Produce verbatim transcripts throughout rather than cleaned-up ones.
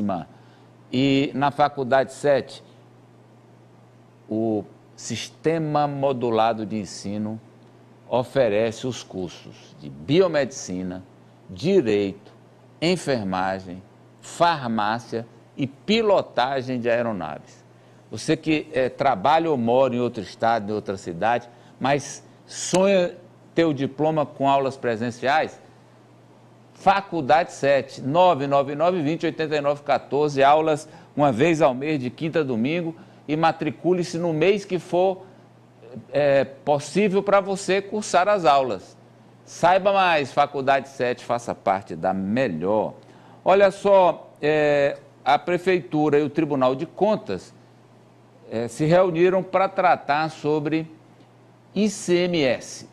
máxima e na Faculdade sete, o sistema modulado de ensino oferece os cursos de biomedicina, direito, enfermagem, farmácia e pilotagem de aeronaves. Você que é, trabalha ou mora em outro estado, em outra cidade, mas sonha ter o diploma com aulas presenciais, Faculdade sete, nove nove nove, vinte, oitenta e nove, quatorze, aulas uma vez ao mês, de quinta a domingo, e matricule-se no mês que for é, possível para você cursar as aulas. Saiba mais, Faculdade sete, faça parte da melhor. Olha só, é, a Prefeitura e o Tribunal de Contas é, se reuniram para tratar sobre I C M S.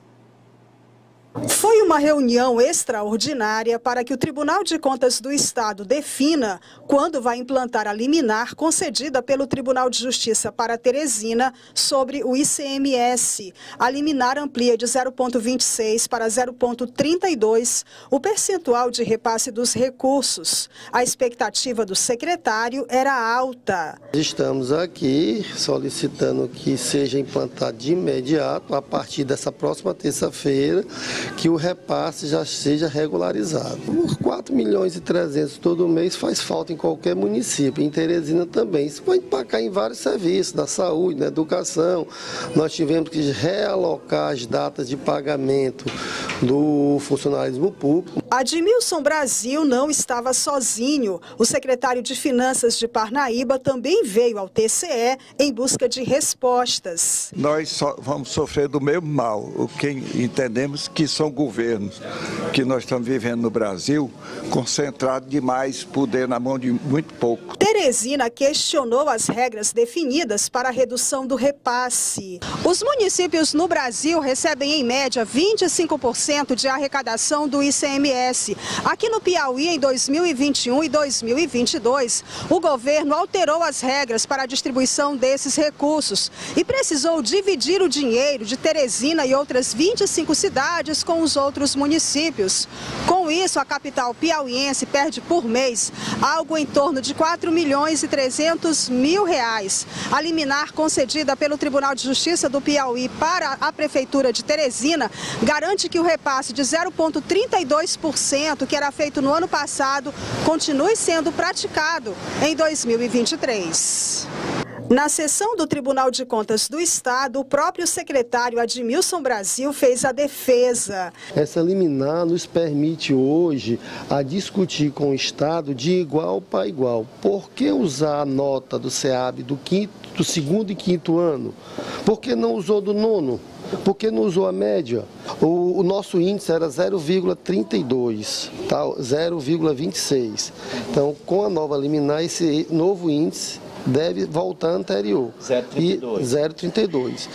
Foi uma reunião extraordinária para que o Tribunal de Contas do Estado defina quando vai implantar a liminar concedida pelo Tribunal de Justiça para Teresina sobre o I C M S. A liminar amplia de zero vírgula vinte e seis para zero vírgula trinta e dois o percentual de repasse dos recursos. A expectativa do secretário era alta. Estamos aqui solicitando que seja implantado de imediato, a partir dessa próxima terça-feira, que o repasse já seja regularizado. Por quatro milhões e trezentos todo mês faz falta em qualquer município, em Teresina também. Isso vai impactar em vários serviços, na saúde, na educação. Nós tivemos que realocar as datas de pagamento do funcionalismo público. Admilson Brasil não estava sozinho. O secretário de Finanças de Parnaíba também veio ao T C E em busca de respostas. Nós só vamos sofrer do mesmo mal, o que entendemos que são governos que nós estamos vivendo no Brasil, concentrado demais, poder na mão de muito pouco. Teresina questionou as regras definidas para a redução do repasse. Os municípios no Brasil recebem em média vinte e cinco por cento de arrecadação do I C M S. Aqui no Piauí, em dois mil e vinte e um e dois mil e vinte e dois, o governo alterou as regras para a distribuição desses recursos e precisou dividir o dinheiro de Teresina e outras vinte e cinco cidades com os outros municípios. Com isso, a capital piauiense perde por mês algo em torno de quatro milhões e trezentos mil reais. A liminar concedida pelo Tribunal de Justiça do Piauí para a Prefeitura de Teresina garante que o repasse de zero vírgula trinta e dois por cento que era feito no ano passado continue sendo praticado em dois mil e vinte e três. Na sessão do Tribunal de Contas do Estado, o próprio secretário Admilson Brasil fez a defesa. Essa liminar nos permite hoje a discutir com o Estado de igual para igual. Por que usar a nota do CEAB do, quinto, do segundo e quinto ano? Por que não usou do nono? Por que não usou a média? O, o nosso índice era zero vírgula trinta e dois, tá? zero vírgula vinte e seis. Então, com a nova liminar, esse novo índice deve voltar anterior, zero vírgula trinta e dois.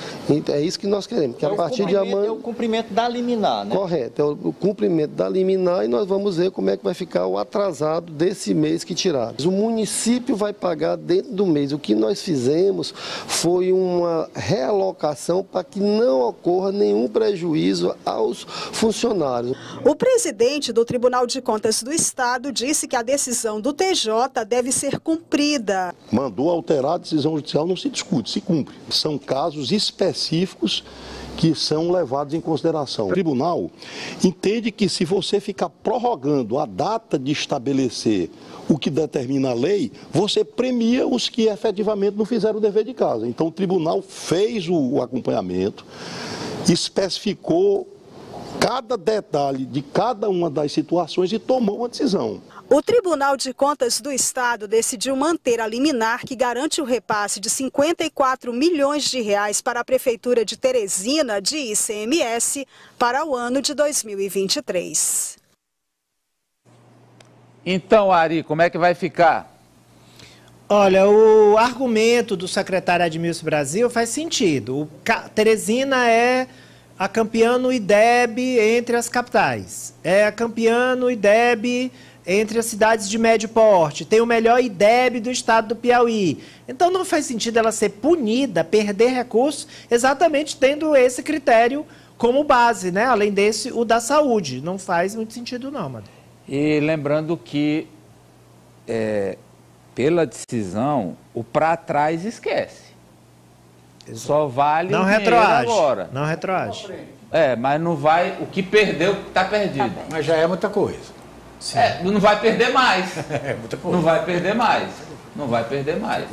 É isso que nós queremos, que é a partir de amanhã... É o cumprimento da liminar, né? Correto, é o cumprimento da liminar, e nós vamos ver como é que vai ficar o atrasado desse mês que tiraram. O município vai pagar dentro do mês. O que nós fizemos foi uma realocação para que não ocorra nenhum prejuízo aos funcionários. O presidente do Tribunal de Contas do Estado disse que a decisão do T J deve ser cumprida. Mandou alterar a decisão judicial, não se discute, se cumpre. São casos específicos que são levados em consideração. O tribunal entende que, se você ficar prorrogando a data de estabelecer o que determina a lei, você premia os que efetivamente não fizeram o dever de casa. Então, o tribunal fez o acompanhamento, especificou cada detalhe de cada uma das situações e tomou uma decisão. O Tribunal de Contas do Estado decidiu manter a liminar que garante o repasse de cinquenta e quatro milhões de reais para a Prefeitura de Teresina de I C M S para o ano de dois mil e vinte e três. Então, Ari, como é que vai ficar? Olha, o argumento do secretário Admilson Brasil faz sentido. O Teresina é a campeã no I D E B entre as capitais. É a campeã no I D E B entre as cidades de médio porte, tem o melhor I D E B do estado do Piauí. Então não faz sentido ela ser punida, perder recursos, exatamente tendo esse critério como base, né? Além desse, o da saúde. Não faz muito sentido não, mano. E lembrando que é, pela decisão, o para trás esquece. Exato. Só vale não o retroage agora. Não retroage. É, mas não vai... O que perdeu, está perdido. Tá, mas já é muita coisa. Sim. É, não vai perder mais. É muita coisa. Não vai perder mais. Não vai perder mais.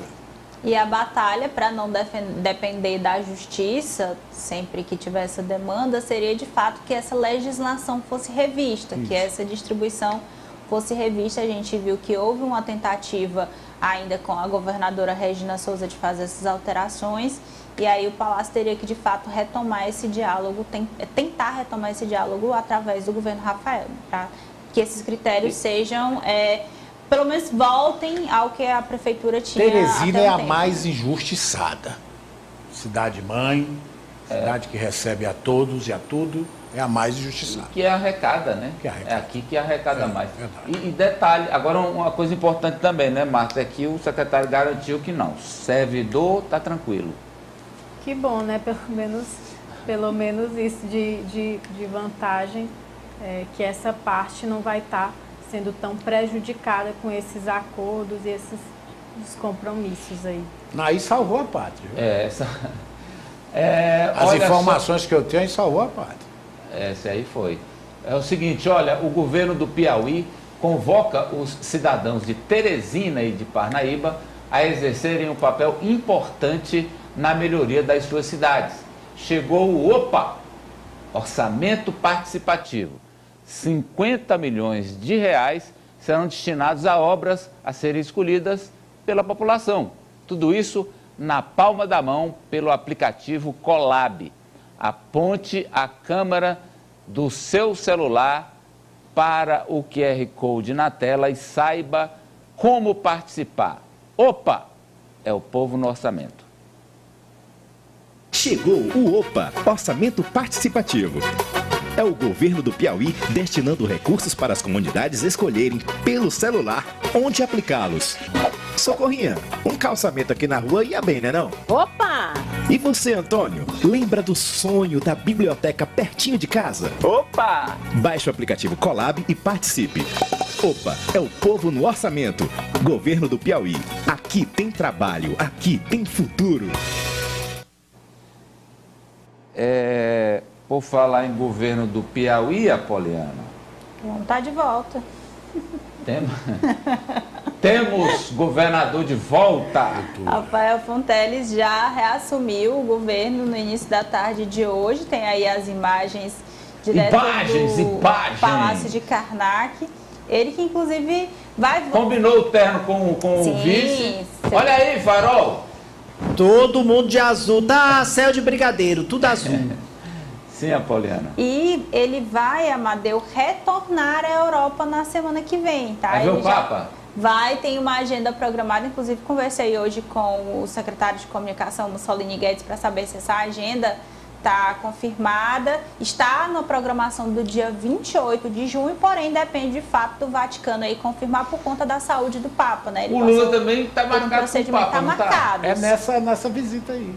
E a batalha para não depender da justiça, sempre que tiver essa demanda, seria de fato que essa legislação fosse revista, isso, que essa distribuição fosse revista. A gente viu que houve uma tentativa ainda com a governadora Regina Souza de fazer essas alterações, e aí o Palácio teria que de fato retomar esse diálogo, tentar retomar esse diálogo através do governo Rafael, para que esses critérios sejam... É, pelo menos voltem ao que a prefeitura tinha. Teresina é a mais injustiçada. Cidade mãe, cidade que recebe a todos e a tudo, é a mais injustiçada. E que arrecada, né? Que arrecada. É aqui que arrecada é, mais. E, e detalhe, agora uma coisa importante também, né, Marta, é que o secretário garantiu que não. Servidor tá tranquilo. Que bom, né? Pelo menos, pelo menos isso de, de, de vantagem, é, que essa parte não vai estar... Tá sendo tão prejudicada com esses acordos e esses compromissos aí. Aí salvou a pátria. É, essa... é, as informações só... que eu tenho, aí salvou a pátria. Essa aí foi. É o seguinte, olha, o governo do Piauí convoca os cidadãos de Teresina e de Parnaíba a exercerem um papel importante na melhoria das suas cidades. Chegou o OPA, Orçamento Participativo. cinquenta milhões de reais serão destinados a obras a serem escolhidas pela população. Tudo isso na palma da mão pelo aplicativo Colab. Aponte a câmera do seu celular para o Q R Code na tela e saiba como participar. Opa! É o povo no orçamento. Chegou o OPA, Orçamento Participativo. É o governo do Piauí destinando recursos para as comunidades escolherem, pelo celular, onde aplicá-los. Socorrinha, um calçamento aqui na rua ia bem, né não? Opa! E você, Antônio, lembra do sonho da biblioteca pertinho de casa? Opa! Baixe o aplicativo Colab e participe. Opa, é o povo no orçamento. Governo do Piauí. Aqui tem trabalho, aqui tem futuro. É... Por falar em governo do Piauí, Apoliana. Vamos estar de volta. Tem... Temos governador de volta. Rafael Fonteles já reassumiu o governo no início da tarde de hoje. Tem aí as imagens direto imagens, do imagens. Palácio de Karnak. Ele que inclusive vai... Combinou o terno com, com sim, o vice. Sim. Olha aí, Farol. Todo mundo de azul. Tá céu de brigadeiro, tudo azul. Sim, Apoliana. E ele vai, Amadeu, retornar à Europa na semana que vem, tá? Vai ver o Papa? Vai, tem uma agenda programada, inclusive conversei hoje com o secretário de comunicação, Mussolini Guedes, para saber se essa agenda está confirmada. Está na programação do dia vinte e oito de junho, porém depende de fato do Vaticano aí confirmar por conta da saúde do Papa, né? Ele o Lula também está marcado com o Papa, tá marcado. É nessa, nessa visita aí.